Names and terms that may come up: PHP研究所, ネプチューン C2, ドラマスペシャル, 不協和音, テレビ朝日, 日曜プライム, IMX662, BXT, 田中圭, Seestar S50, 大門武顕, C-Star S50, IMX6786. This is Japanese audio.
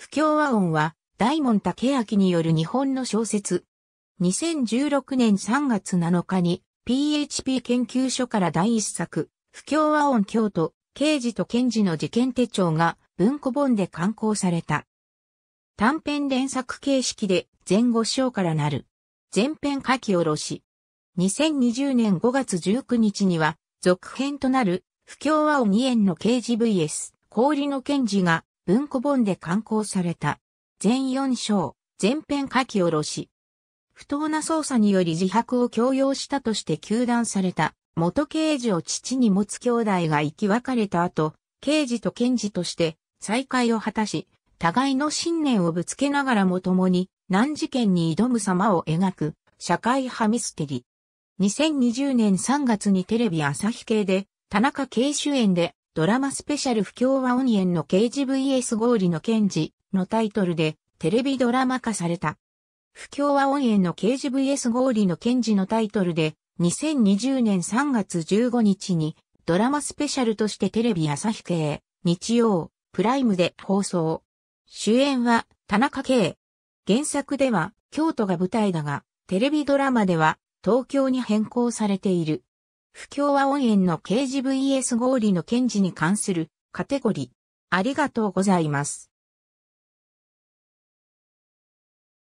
不協和音は大門武顕による日本の小説。2016年3月7日に PHP 研究所から第一作、不協和音京都、刑事と検事の事件手帳が文庫本で刊行された。短編連作形式で全5章からなる。全編書き下ろし。2020年5月19日には続編となる不協和音2円の刑事 vs 氷の検事が文庫本で刊行された。全4章、全編書き下ろし。不当な捜査により自白を強要したとして糾弾された元刑事を父に持つ兄弟が生き別れた後、刑事と検事として再会を果たし、互いの信念をぶつけながらも共に難事件に挑む様を描く社会派ミステリー。2020年3月にテレビ朝日系で田中圭主演でドラマスペシャル不協和音園の刑事 vs 氷の検事のタイトルでテレビドラマ化された。不協和音園の刑事 vs 氷の検事のタイトルで2020年3月15日にドラマスペシャルとしてテレビ朝日系日曜プライムで放送。主演は田中圭。原作では京都が舞台だがテレビドラマでは東京に変更されている。不協和音園の刑事 vs 氷の検事に関するカテゴリー。ありがとうございます。